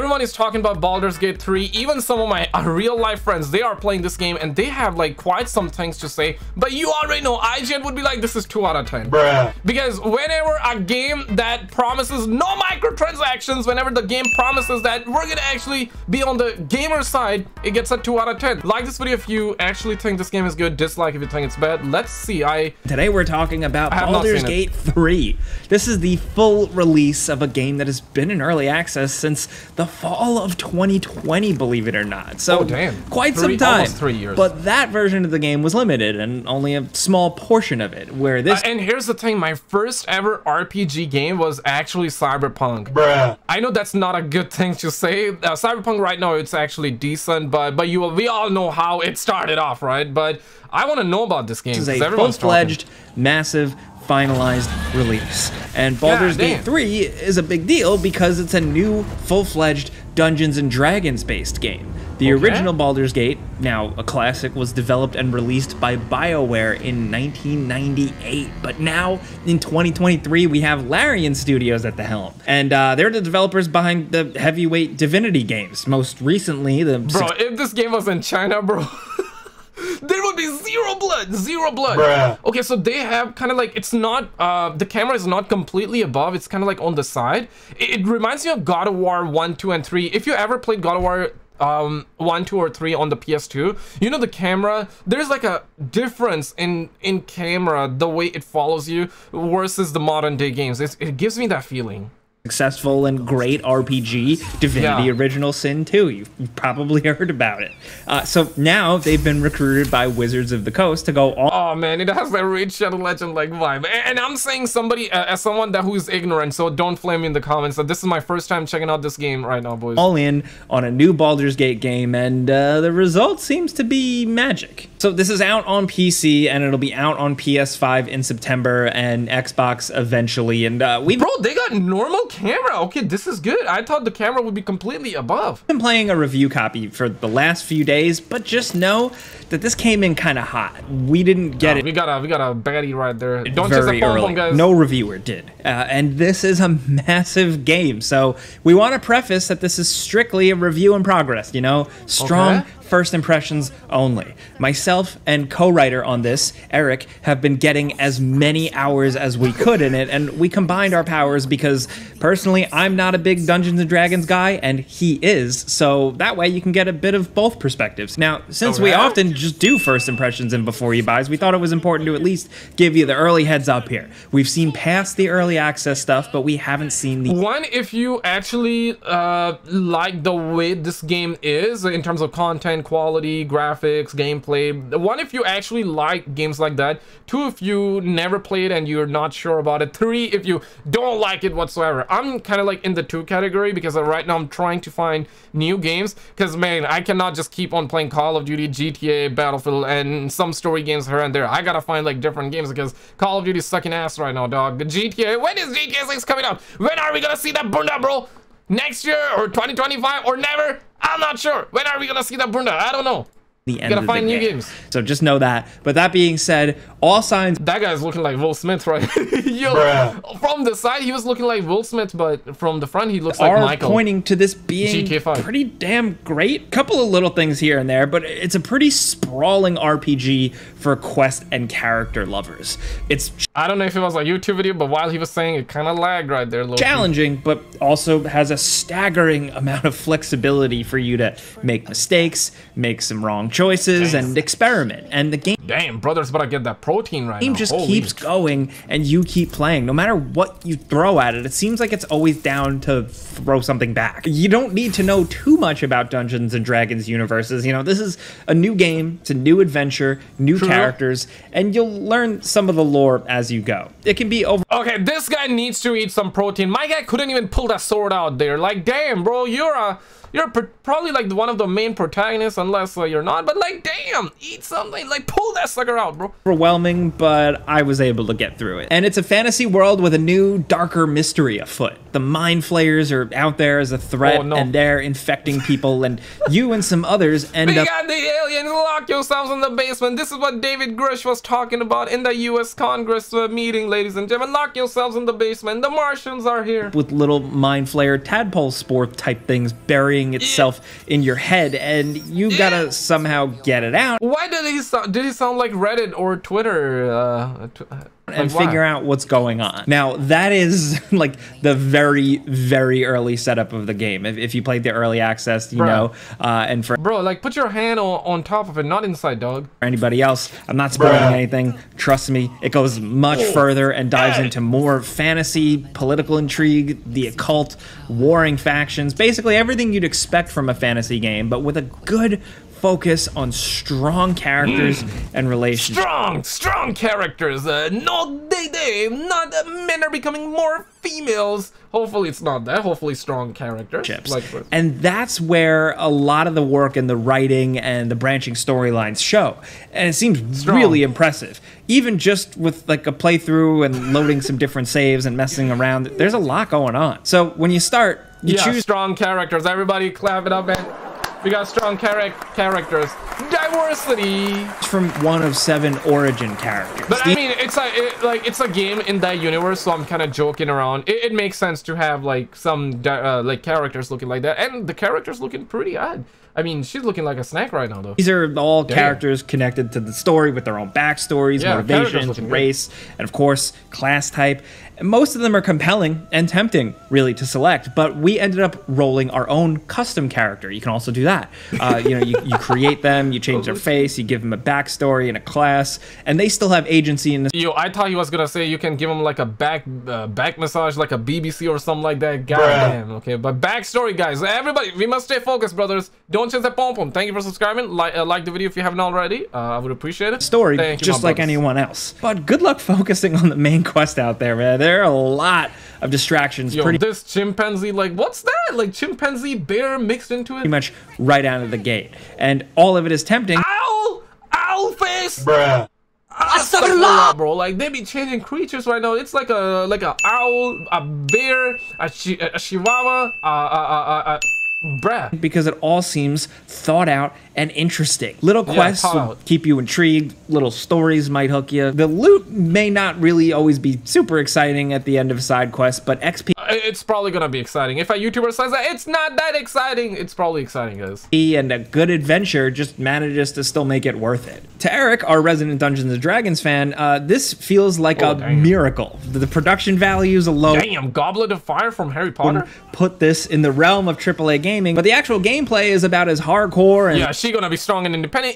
Everyone is talking about Baldur's Gate 3. Even some of my real life friends, they are playing this game and they have like quite some things to say. But you already know IGN would be like, this is 2 out of 10. Bruh. Because whenever a game that promises no microtransactions, whenever the game promises that we're gonna actually be on the gamer side, it gets a 2 out of 10. Like this video if you actually think this game is good. Dislike if you think it's bad. Let's see. Today we're talking about Baldur's Gate 3. This is the full release of a game that has been in early access since the fall of 2020, believe it or not. So quite some time. Almost 3 years. But that version of the game was limited and only a small portion of it. Where this and here's the thing, my first ever RPG game was actually Cyberpunk. Bruh. I know that's not a good thing to say. Cyberpunk right now it's actually decent, but we all know how it started off, right? But I want to know about this game. This is a full-fledged, massive, finalized release. And Baldur's Gate 3 is a big deal because it's a new, full-fledged Dungeons and Dragons based game. The original Baldur's Gate, now a classic, was developed and released by BioWare in 1998. But now, in 2023, we have Larian Studios at the helm. And they're the developers behind the heavyweight Divinity games. Most recently, the... Bro, if this game was in China, bro... there would be zero blood. Bruh. Okay, so they have kind of like, it's not the camera is not completely above, it's kind of like on the side. It reminds me of God of War 1, 2, and 3. If you ever played God of War 1, 2, or 3 on the PS2, you know the camera, there's like a difference in camera, the way it follows you versus the modern day games. It gives me that feeling. Successful and great RPG, Divinity Original Sin 2. You've probably heard about it. So now they've been recruited by Wizards of the Coast to go all... Oh man, it has that Raid Shadow Legend like vibe. And I'm saying somebody, as someone that who is ignorant, so don't flame me in the comments. So this is my first time checking out this game right now, boys. All in on a new Baldur's Gate game, and the result seems to be magic. So this is out on PC, and it'll be out on PS5 in September, and Xbox eventually. And Bro, they got normal camera. Okay, this is good. I thought the camera would be completely above. I've been playing a review copy for the last few days, but just know that this came in kind of hot. We didn't get it. We got a baddie right there. Don't just the phone, guys. No reviewer did. And this is a massive game, so we want to preface that this is strictly a review in progress. You know, strong. Okay. First impressions only. Myself and co-writer on this, Eric, have been getting as many hours as we could in it, and we combined our powers because personally I'm not a big Dungeons and Dragons guy and he is, so that way you can get a bit of both perspectives. Now, since we often just do first impressions and before you buys, we thought it was important to at least give you the early heads up here. We've seen past the early access stuff, but we haven't seen the one. If you actually like the way this game is in terms of content, quality, graphics, gameplay. One, if you actually like games like that. Two, if you never played and you're not sure about it. Three, if you don't like it whatsoever. I'm kind of like in the 2 category because right now I'm trying to find new games because, man, I cannot just keep on playing Call of Duty, GTA, Battlefield, and some story games here and there. I gotta find like different games because Call of Duty is sucking ass right now, dog. The GTA, when is GTA 6 coming out? When are we gonna see that bunda, bro? Next year or 2025 or never? I'm not sure. When are we gonna see that bunda? I don't know. The end. Gotta find new games. So just know that. But that being said, all signs. That guy's looking like Will Smith, right? Yo, bruh. From the side he was looking like Will Smith, but from the front he looks like Michael. Pointing to this being GTA 5. Pretty damn great. Couple of little things here and there, but it's a pretty sprawling RPG for quest and character lovers. It's. I don't know if it was a YouTube video, but while he was saying it, kind of lagged right there. Challenging, but also has a staggering amount of flexibility for you to make mistakes, make some wrong choices, and experiment. And the game, damn brothers, but I get that protein right now. The game just keeps going and you keep playing. No matter what you throw at it, it seems like it's always down to throw something back. You don't need to know too much about Dungeons and Dragons universes. You know, this is a new game, it's a new adventure, new characters, and you'll learn some of the lore as you go. It can be over. Okay, this guy needs to eat some protein. My guy couldn't even pull that sword out there. Like, damn, bro, you're probably like one of the main protagonists, unless you're not, but like, damn, eat something, like pull that sucker out, bro. Overwhelming, but I was able to get through it. And it's a fantasy world with a new, darker mystery afoot. the Mind Flayers are out there as a threat, and they're infecting people, and you and some others end up... We got the aliens! Lock yourselves in the basement! This is what David Grush was talking about in the U.S. Congress meeting, ladies and gentlemen. Lock yourselves in the basement! The Martians are here! With little Mind Flayer tadpole spore type things burying itself in your head, and you gotta somehow get it out. Why did he sound like Reddit or Twitter? And like, figure out what's going on. Now, that is like the very, very early setup of the game. If you played the early access, you know, and for... Bro, like, put your hand on top of it, not inside, dog. For anybody else, I'm not spoiling anything. Trust me, it goes much further and dives into more fantasy, political intrigue, the occult, warring factions, basically everything you'd expect from a fantasy game, but with a good focus on strong characters and relationships. Strong characters. Not men are becoming more females. Hopefully it's not that. Hopefully strong characters. And that's where a lot of the work in the writing and the branching storylines show. And it seems really impressive. Even just with like a playthrough and loading some different saves and messing around, there's a lot going on. So when you start, you choose strong characters. Everybody clap it up, man. We got strong characters. Diversity! From one of 7 origin characters. But I mean, it's a game in that universe, so I'm kind of joking around. It makes sense to have like some like characters looking like that, and the characters looking pretty odd. I mean, she's looking like a snack right now, though. These are all characters connected to the story with their own backstories, motivations, race, and of course, class type. And most of them are compelling and tempting, really, to select, but we ended up rolling our own custom character. You can also do that. You know, you create them, you change their face, you give them a backstory and a class, and they still have agency in this. Yo, I thought he was gonna say you can give them like a back massage, like a BBC or something like that. Goddamn, okay. But backstory, guys, everybody, we must stay focused, brothers. Don't change the pom-pom. Thank you for subscribing. Like the video if you haven't already. I would appreciate it. Story, just like anyone else. But good luck focusing on the main quest out there, man. There are a lot of distractions. Yo, this chimpanzee, like, what's that? Like chimpanzee bear mixed into it? Pretty much right out of the gate. And all of it is tempting. Owl! Owl face! Bruh. I suck a lot, bro. Like, they be changing creatures right now. It's like a owl, a bear, a chihuahua, because it all seems thought out and interesting. Little quests will keep you intrigued. Little stories might hook you. The loot may not really always be super exciting at the end of side quests, but XP... it's probably gonna be exciting. If a YouTuber says that it's not that exciting, it's probably exciting, guys. And a good adventure just manages to still make it worth it. To Eric, our resident Dungeons and Dragons fan, this feels like a miracle. The production values alone... Damn, Goblet of Fire from Harry Potter? Put this in the realm of AAA gaming, but the actual gameplay is about as hardcore and... Yeah, she's gonna be strong and independent.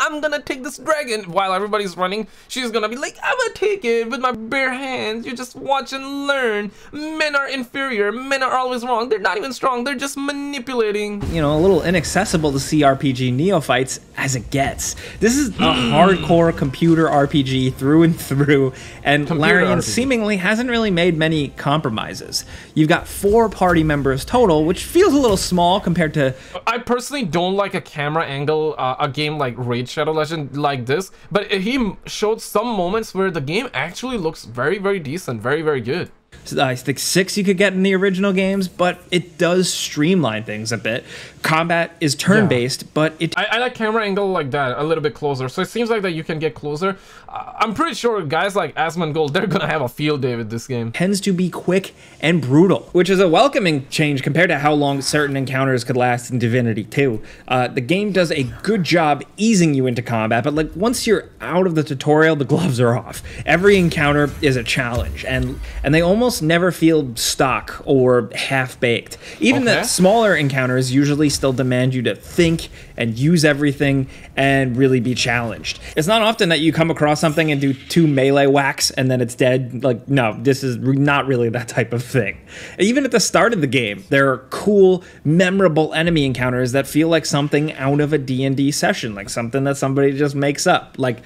I'm gonna take this dragon while everybody's running. She's gonna be like, I'm gonna take it with my bare hands. You just watch and learn. Men are inferior. Men are always wrong. They're not even strong. They're just manipulating. You know, a little inaccessible to CRPG neophytes as it gets. This is a hardcore computer RPG through and through, and Larian seemingly hasn't really made many compromises. You've got 4 party members total, which feels a little small compared to... I personally don't like a camera angle, a game like Raid Shadow Legends like this, but he showed some moments where the game actually looks very, very decent, very, very good. I think 6 you could get in the original games, but it does streamline things a bit. Combat is turn-based, but it... I like camera angle like that, a little bit closer. So it seems like that you can get closer. I'm pretty sure guys like Asmongold, they're gonna have a field day with this game. Tends to be quick and brutal, which is a welcoming change compared to how long certain encounters could last in Divinity 2. The game does a good job easing you into combat, but like once you're out of the tutorial, the gloves are off. Every encounter is a challenge, and they almost never feel stock or half-baked. Even the smaller encounters usually still demand you to think and use everything and really be challenged. It's not often that you come across something and do 2 melee whacks and then it's dead. Like, no, this is not really that type of thing. Even at the start of the game, there are cool, memorable enemy encounters that feel like something out of a D&D session, like something that somebody just makes up. Like,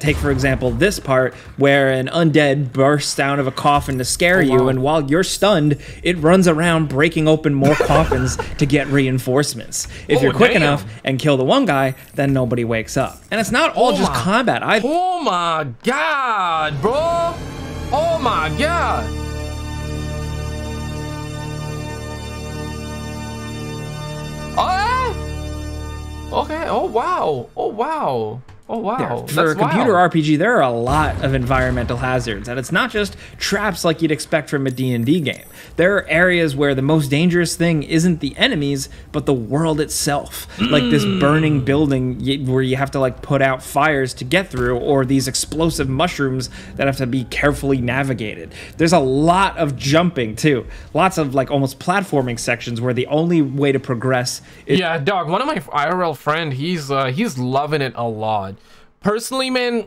take for example this part where an undead bursts out of a coffin to scare you, and while you're stunned, it runs around breaking open more coffins to get reinforcements. If you're quick enough and kill the one guy, then nobody wakes up. And it's not all just combat. Oh my god, bro! Oh my god! Okay. Oh wow. Oh wow. Oh wow. Yeah, for a computer RPG, there are a lot of environmental hazards, and it's not just traps like you'd expect from a D&D game. There are areas where the most dangerous thing isn't the enemies, but the world itself. Like this burning building where you have to like put out fires to get through, or these explosive mushrooms that have to be carefully navigated. There's a lot of jumping too. Lots of like almost platforming sections where the only way to progress is— Yeah, dog, one of my IRL friend, he's loving it a lot. Personally, man,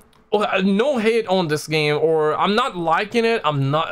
no hate on this game, or I'm not liking it, I'm not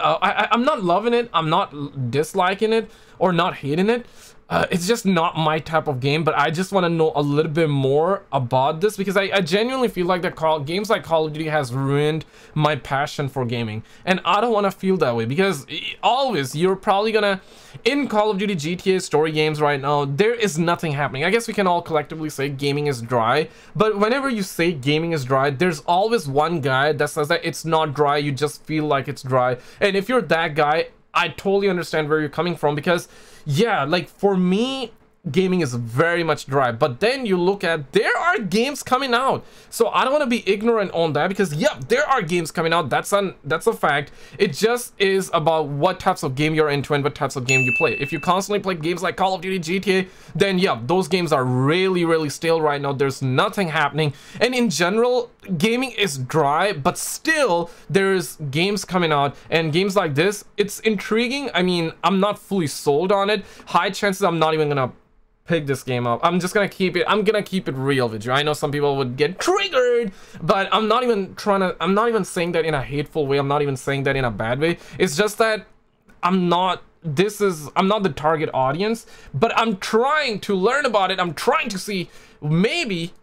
loving it, I'm not disliking it, or not hating it. It's just not my type of game, but I just want to know a little bit more about this, because I genuinely feel like games like Call of Duty has ruined my passion for gaming, and I don't want to feel that way, because always you're probably gonna— in Call of Duty, GTA, story games right now, there is nothing happening. I guess we can all collectively say gaming is dry, but whenever you say gaming is dry, there's always one guy that says that it's not dry, you just feel like it's dry. And if you're that guy, I totally understand where you're coming from, because yeah, like for me, gaming is very much dry. But then you look at, there are games coming out, so I don't want to be ignorant on that, because yep, there are games coming out, that's a fact. It just is about what types of game you're into and what types of game you play. If you constantly play games like Call of Duty, GTA, then yeah, those games are really stale right now. There's nothing happening, and in general gaming is dry, but still there's games coming out, and games like this, it's intriguing. I mean, I'm not fully sold on it. High chances I'm not even gonna pick this game up. I'm just gonna keep it— I'm gonna keep it real with you. I know some people would get triggered, but I'm not even trying to— I'm not even saying that in a hateful way, I'm not even saying that in a bad way. It's just that I'm not the target audience, but I'm trying to learn about it. I'm trying to see, maybe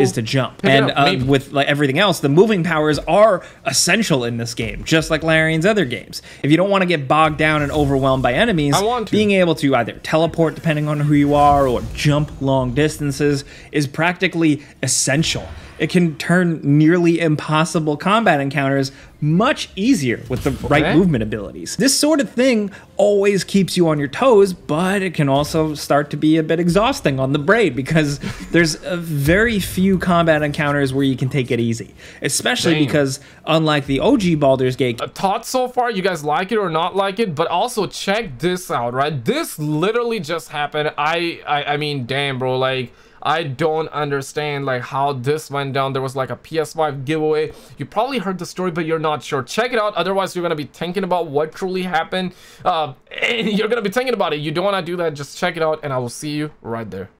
is to jump. And with like everything else, the moving powers are essential in this game, just like Larian's other games. If you don't want to get bogged down and overwhelmed by enemies, being able to either teleport depending on who you are or jump long distances is practically essential. It can turn nearly impossible combat encounters much easier with the right movement abilities. This sort of thing always keeps you on your toes, but it can also start to be a bit exhausting on the brain, because there's very few combat encounters where you can take it easy, especially because unlike the OG Baldur's Gate— a thought so far, you guys like it or not like it, but also check this out, right? This literally just happened. I mean, damn, bro, like, I don't understand like how this went down. There was like a PS5 giveaway. You probably heard the story, but you're not sure. Check it out. Otherwise, you're going to be thinking about what truly happened. And you're going to be thinking about it. You don't want to do that. Just check it out, and I will see you right there.